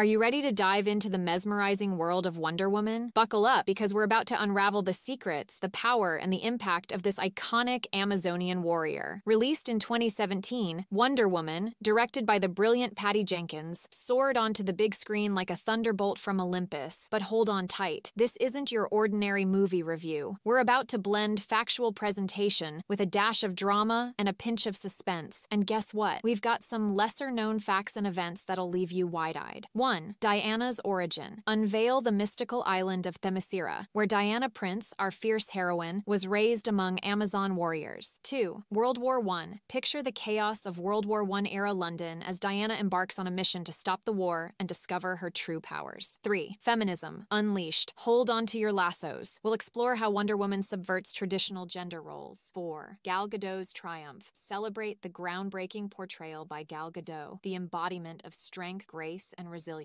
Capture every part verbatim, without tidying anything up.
Are you ready to dive into the mesmerizing world of Wonder Woman? Buckle up, because we're about to unravel the secrets, the power, and the impact of this iconic Amazonian warrior. Released in twenty seventeen, Wonder Woman, directed by the brilliant Patty Jenkins, soared onto the big screen like a thunderbolt from Olympus. But hold on tight, this isn't your ordinary movie review. We're about to blend factual presentation with a dash of drama and a pinch of suspense. And guess what? We've got some lesser-known facts and events that'll leave you wide-eyed. one. Diana's origin. Unveil the mystical island of Themyscira, where Diana Prince, our fierce heroine, was raised among Amazon warriors. two. World War One. Picture the chaos of World War One era London as Diana embarks on a mission to stop the war and discover her true powers. three. Feminism unleashed. Hold on to your lassos. We'll explore how Wonder Woman subverts traditional gender roles. four. Gal Gadot's triumph. Celebrate the groundbreaking portrayal by Gal Gadot, the embodiment of strength, grace, and resilience.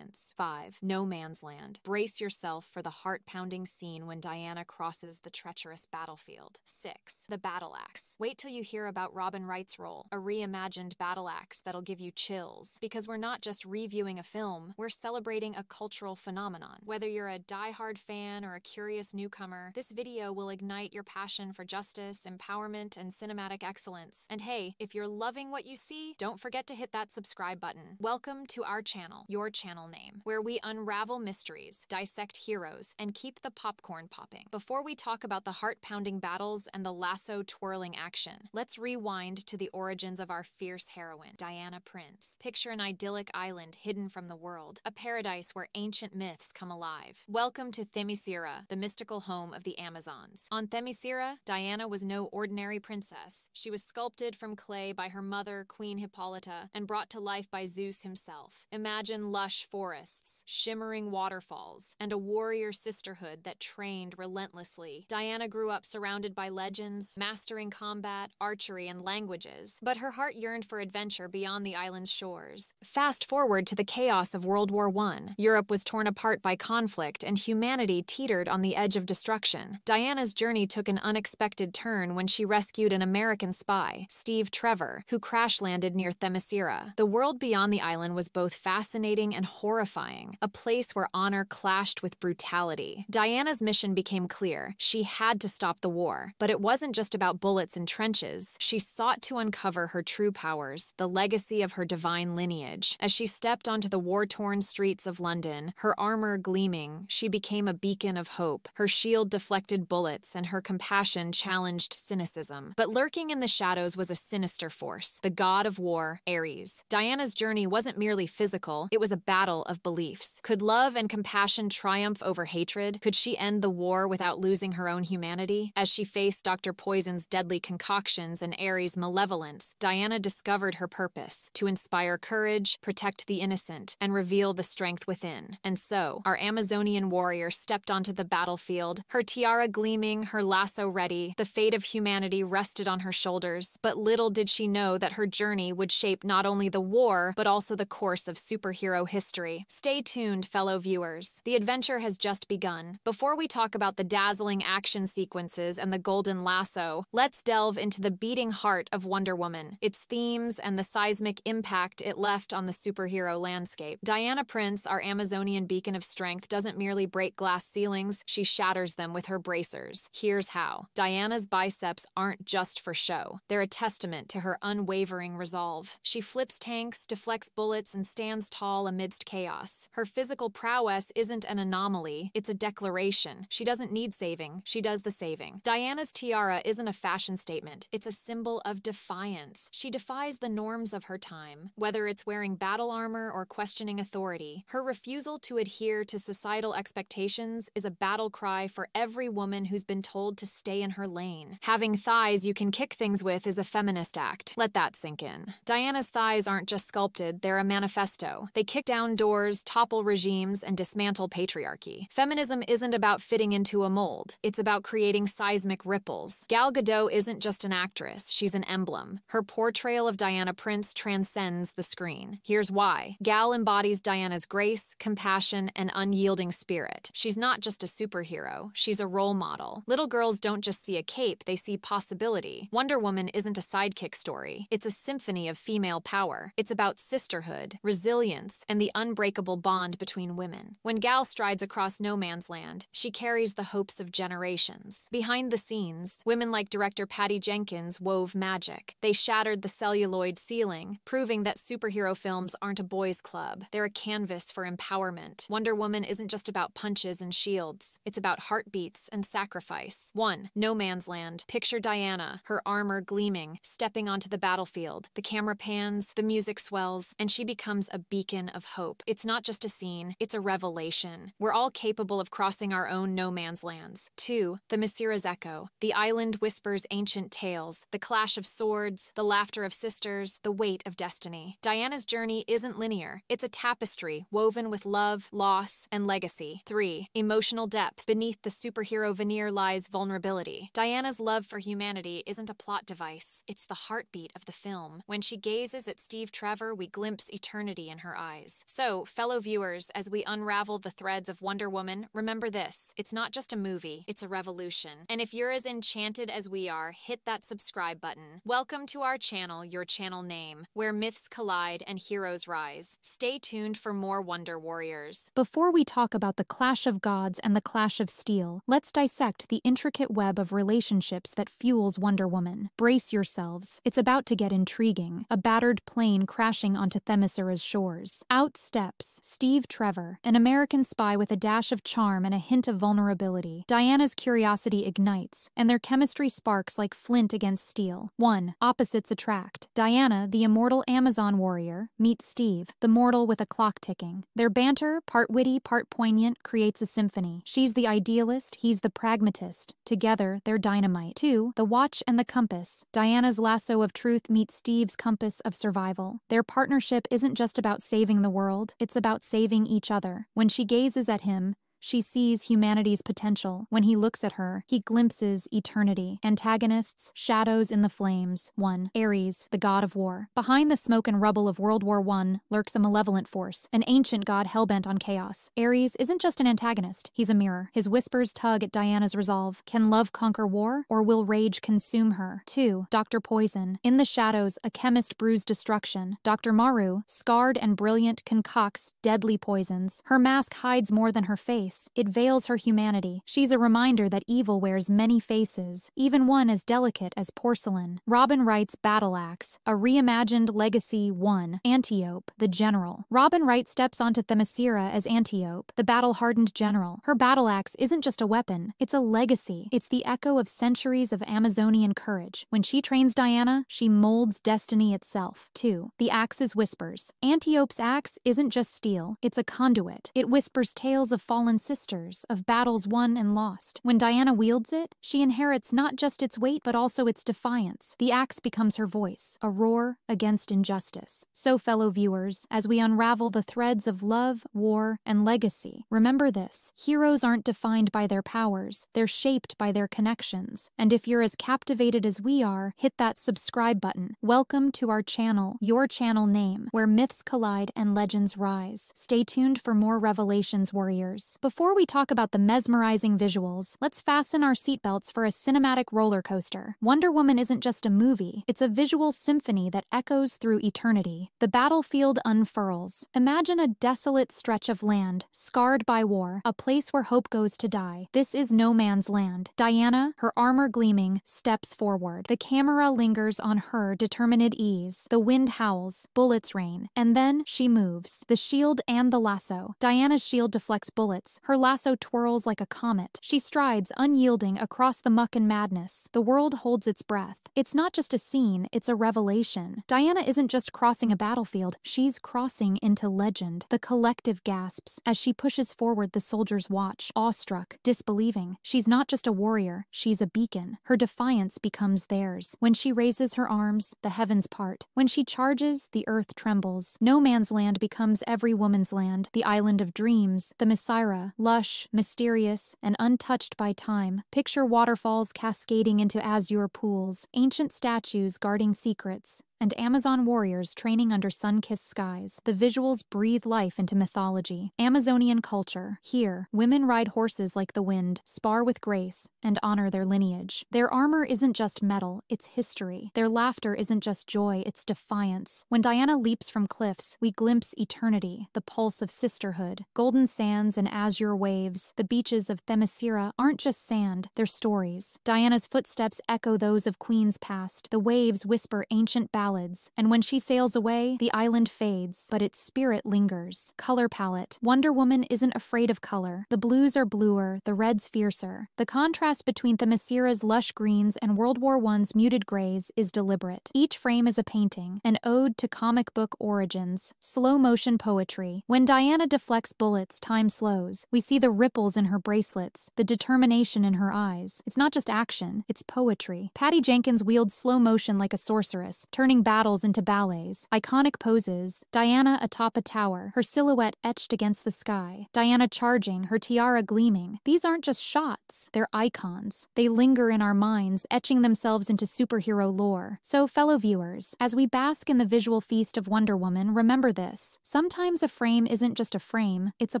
five. No Man's Land. Brace yourself for the heart-pounding scene when Diana crosses the treacherous battlefield. six. The Battle Axe. Wait till you hear about Robin Wright's role, a reimagined battle axe that'll give you chills, because we're not just reviewing a film, we're celebrating a cultural phenomenon. Whether you're a die-hard fan or a curious newcomer, this video will ignite your passion for justice, empowerment, and cinematic excellence. And hey, if you're loving what you see, don't forget to hit that subscribe button. Welcome to our channel, your channel. Channel name, where we unravel mysteries, dissect heroes, and keep the popcorn popping. Before we talk about the heart-pounding battles and the lasso-twirling action, let's rewind to the origins of our fierce heroine, Diana Prince. Picture an idyllic island hidden from the world, a paradise where ancient myths come alive. Welcome to Themyscira, the mystical home of the Amazons. On Themyscira, Diana was no ordinary princess. She was sculpted from clay by her mother, Queen Hippolyta, and brought to life by Zeus himself. Imagine lush forests, shimmering waterfalls, and a warrior sisterhood that trained relentlessly. Diana grew up surrounded by legends, mastering combat, archery, and languages, but her heart yearned for adventure beyond the island's shores. Fast forward to the chaos of World War One. Europe was torn apart by conflict, and humanity teetered on the edge of destruction. Diana's journey took an unexpected turn when she rescued an American spy, Steve Trevor, who crash-landed near Themyscira. The world beyond the island was both fascinating and horrifying, a place where honor clashed with brutality. Diana's mission became clear. She had to stop the war. But it wasn't just about bullets and trenches. She sought to uncover her true powers, the legacy of her divine lineage. As she stepped onto the war-torn streets of London, her armor gleaming, she became a beacon of hope. Her shield deflected bullets, and her compassion challenged cynicism. But lurking in the shadows was a sinister force, the god of war, Ares. Diana's journey wasn't merely physical, it was a battle of beliefs. Could love and compassion triumph over hatred? Could she end the war without losing her own humanity? As she faced Doctor Poison's deadly concoctions and Ares' malevolence, Diana discovered her purpose: to inspire courage, protect the innocent, and reveal the strength within. And so, our Amazonian warrior stepped onto the battlefield, her tiara gleaming, her lasso ready. The fate of humanity rested on her shoulders, but little did she know that her journey would shape not only the war, but also the course of superhero history. History. Stay tuned, fellow viewers. The adventure has just begun. Before we talk about the dazzling action sequences and the golden lasso, let's delve into the beating heart of Wonder Woman, its themes, and the seismic impact it left on the superhero landscape. Diana Prince, our Amazonian beacon of strength, doesn't merely break glass ceilings, she shatters them with her bracers. Here's how. Diana's biceps aren't just for show. They're a testament to her unwavering resolve. She flips tanks, deflects bullets, and stands tall amid chaos. Her physical prowess isn't an anomaly, it's a declaration. She doesn't need saving, she does the saving. Diana's tiara isn't a fashion statement, it's a symbol of defiance. She defies the norms of her time, whether it's wearing battle armor or questioning authority. Her refusal to adhere to societal expectations is a battle cry for every woman who's been told to stay in her lane. Having thighs you can kick things with is a feminist act. Let that sink in. Diana's thighs aren't just sculpted, they're a manifesto. They kick down doors, topple regimes, and dismantle patriarchy. Feminism isn't about fitting into a mold. It's about creating seismic ripples. Gal Gadot isn't just an actress, she's an emblem. Her portrayal of Diana Prince transcends the screen. Here's why. Gal embodies Diana's grace, compassion, and unyielding spirit. She's not just a superhero, she's a role model. Little girls don't just see a cape, they see possibility. Wonder Woman isn't a sidekick story. It's a symphony of female power. It's about sisterhood, resilience, and the unbreakable bond between women. When Gal strides across No Man's Land, she carries the hopes of generations. Behind the scenes, women like director Patty Jenkins wove magic. They shattered the celluloid ceiling, proving that superhero films aren't a boys' club. They're a canvas for empowerment. Wonder Woman isn't just about punches and shields. It's about heartbeats and sacrifice. one. No Man's Land. Picture Diana, her armor gleaming, stepping onto the battlefield. The camera pans, the music swells, and she becomes a beacon of hope. It's not just a scene, it's a revelation. We're all capable of crossing our own no man's lands. two. Themyscira's Echo. The island whispers ancient tales, the clash of swords, the laughter of sisters, the weight of destiny. Diana's journey isn't linear. It's a tapestry woven with love, loss, and legacy. three. Emotional depth. Beneath the superhero veneer lies vulnerability. Diana's love for humanity isn't a plot device. It's the heartbeat of the film. When she gazes at Steve Trevor, we glimpse eternity in her eyes. So, fellow viewers, as we unravel the threads of Wonder Woman, remember this. It's not just a movie. It's a revolution. And if you're as enchanted as we are, hit that subscribe button. Welcome to our channel, Your Channel Name, where myths collide and heroes rise. Stay tuned for more Wonder Warriors. Before we talk about the clash of gods and the clash of steel, let's dissect the intricate web of relationships that fuels Wonder Woman. Brace yourselves. It's about to get intriguing. A battered plane crashing onto Themyscira's shores. Out steps Steve Trevor, an American spy with a dash of charm and a hint of vulnerability. Diana's curiosity ignites, and their chemistry sparks like flint against steel. one. Opposites attract. Diana, the immortal Amazon warrior, meets Steve, the mortal with a clock ticking. Their banter, part witty, part poignant, creates a symphony. She's the idealist, he's the pragmatist. Together, they're dynamite. two. The watch and the compass. Diana's lasso of truth meets Steve's compass of survival. Their partnership isn't just about saving the world, it's about saving each other. When she gazes at him, she sees humanity's potential. When he looks at her, he glimpses eternity. Antagonists, shadows in the flames. one. Ares, the god of war. Behind the smoke and rubble of World War One lurks a malevolent force, an ancient god hellbent on chaos. Ares isn't just an antagonist, he's a mirror. His whispers tug at Diana's resolve. Can love conquer war, or will rage consume her? two. Doctor Poison. In the shadows, a chemist brews destruction. Doctor Maru, scarred and brilliant, concocts deadly poisons. Her mask hides more than her face. It veils her humanity. She's a reminder that evil wears many faces, even one as delicate as porcelain. Robin Wright's battle axe, a reimagined legacy. one. Antiope, the general. Robin Wright steps onto Themyscira as Antiope, the battle-hardened general. Her battle axe isn't just a weapon, it's a legacy. It's the echo of centuries of Amazonian courage. When she trains Diana, she molds destiny itself. two. The axe's whispers. Antiope's axe isn't just steel, it's a conduit. It whispers tales of fallen sisters, of battles won and lost. When Diana wields it, she inherits not just its weight but also its defiance. The axe becomes her voice, a roar against injustice. So, fellow viewers, as we unravel the threads of love, war, and legacy, remember this: heroes aren't defined by their powers, they're shaped by their connections. And if you're as captivated as we are, hit that subscribe button. Welcome to our channel, Your Channel Name, where myths collide and legends rise. Stay tuned for more revelations, warriors. Before we talk about the mesmerizing visuals, let's fasten our seatbelts for a cinematic roller coaster. Wonder Woman isn't just a movie, it's a visual symphony that echoes through eternity. The battlefield unfurls. Imagine a desolate stretch of land, scarred by war, a place where hope goes to die. This is No Man's Land. Diana, her armor gleaming, steps forward. The camera lingers on her determined ease. The wind howls, bullets rain, and then she moves. The shield and the lasso. Diana's shield deflects bullets. Her lasso twirls like a comet. She strides unyielding across the muck and madness. The world holds its breath. It's not just a scene, it's a revelation. Diana isn't just crossing a battlefield, she's crossing into legend. The collective gasps as she pushes forward. The soldiers watch, awestruck, disbelieving. She's not just a warrior, she's a beacon. Her defiance becomes theirs. When she raises her arms, the heavens part. When she charges, the earth trembles. No Man's Land becomes every woman's land, the island of dreams. The Themyscira, lush, mysterious, and untouched by time. Picture waterfalls cascading into azure pools, ancient statues guarding secrets, and Amazon warriors training under sun-kissed skies. The visuals breathe life into mythology. Amazonian culture. Here, women ride horses like the wind, spar with grace, and honor their lineage. Their armor isn't just metal, it's history. Their laughter isn't just joy, it's defiance. When Diana leaps from cliffs, we glimpse eternity, the pulse of sisterhood. Golden sands and azure waves, the beaches of Themyscira aren't just sand, they're stories. Diana's footsteps echo those of queens past, the waves whisper ancient ballads, and when she sails away, the island fades, but its spirit lingers. Color palette. Wonder Woman isn't afraid of color. The blues are bluer, the reds fiercer. The contrast between Themyscira's lush greens and World War One's muted grays is deliberate. Each frame is a painting, an ode to comic book origins, slow-motion poetry. When Diana deflects bullets, time slows. We see the ripples in her bracelets, the determination in her eyes. It's not just action, it's poetry. Patty Jenkins wields slow motion like a sorceress, turning battles into ballets. Iconic poses. Diana atop a tower, her silhouette etched against the sky. Diana charging, her tiara gleaming. These aren't just shots, they're icons. They linger in our minds, etching themselves into superhero lore. So, fellow viewers, as we bask in the visual feast of Wonder Woman, remember this. Sometimes a frame isn't just a frame, it's a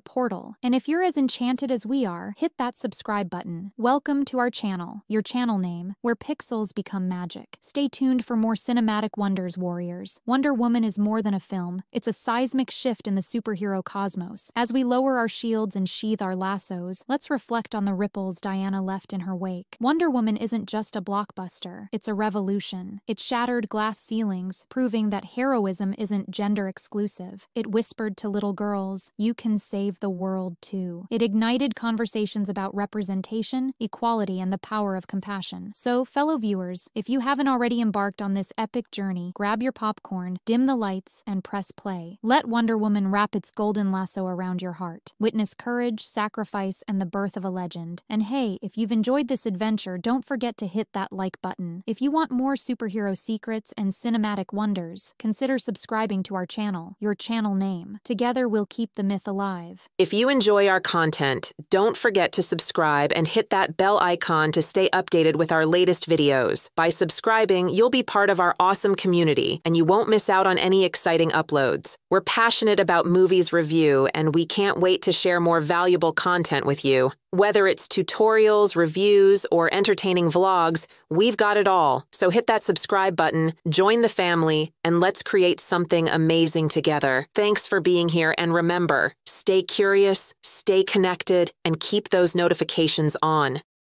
portal. And if you're as enchanted as we are, hit that subscribe button. Welcome to our channel, your channel name, where pixels become magic. Stay tuned for more cinematic wonders, warriors. Wonder Woman is more than a film. It's a seismic shift in the superhero cosmos. As we lower our shields and sheathe our lassos, let's reflect on the ripples Diana left in her wake. Wonder Woman isn't just a blockbuster, it's a revolution. It shattered glass ceilings, proving that heroism isn't gender exclusive. It whispered to little girls, "You can save the world too." It ignited conversations about representation, equality, and the power of compassion. So, fellow viewers, if you haven't already embarked on this epic journey, grab your popcorn, dim the lights, and press play. Let Wonder Woman wrap its golden lasso around your heart. Witness courage, sacrifice, and the birth of a legend. And hey, if you've enjoyed this adventure, don't forget to hit that like button. If you want more superhero secrets and cinematic wonders, consider subscribing to our channel, your channel name. Together, we'll keep the myth alive. If you enjoy our content, don't forget to subscribe and hit that bell icon to stay updated with our latest videos. By subscribing, you'll be part of our awesome community, and you won't miss out on any exciting uploads. We're passionate about movies review, and we can't wait to share more valuable content with you. Whether it's tutorials, reviews, or entertaining vlogs, we've got it all. So hit that subscribe button, join the family, and let's create something amazing together. Thanks for being here, and remember, stay curious, stay connected, and keep those notifications on.